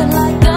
Like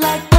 like